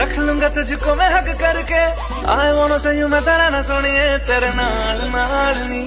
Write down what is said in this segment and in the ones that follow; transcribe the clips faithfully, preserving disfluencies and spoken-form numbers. रख लूंगा तुझको मैं हक करके। I wanna say you मैं तेरा ना सोनिए तेरे नाल नाल नी।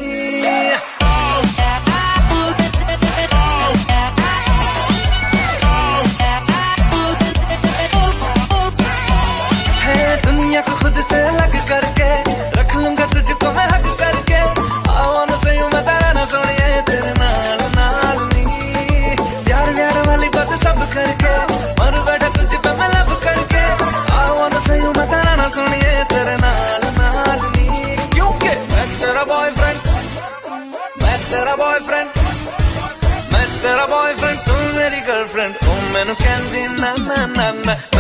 I'm not